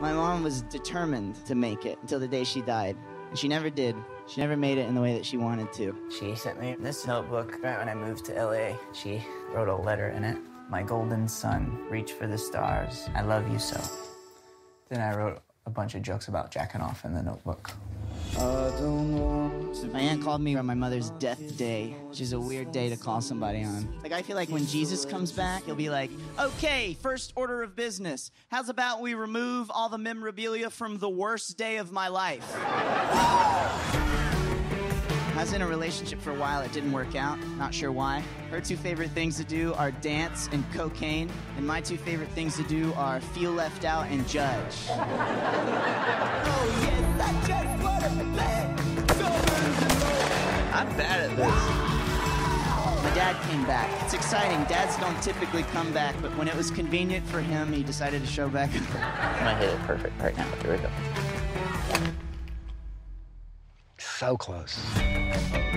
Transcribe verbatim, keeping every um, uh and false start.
My mom was determined to make it until the day she died, and she never did. She never made it in the way that she wanted to. She sent me this notebook right when I moved to L A. She wrote a letter in it. My golden son, reach for the stars. I love you so. Then I wrote a bunch of jokes about jacking off in the notebook. I don't want to. My aunt called me on my mother's death day, which is a weird day to call somebody on. Like, I feel like when Jesus comes back, he'll be like, okay, first order of business. How's about we remove all the memorabilia from the worst day of my life? I was in a relationship for a while. It didn't work out. Not sure why. Her two favorite things to do are dance and cocaine, and my two favorite things to do are feel left out and judge. Oh, yes, I just want to play. I'm bad at this. My dad came back. It's exciting. Dads don't typically come back, but when it was convenient for him, he decided to show back up. I'm going to hit it perfect right now. Here we go. So close.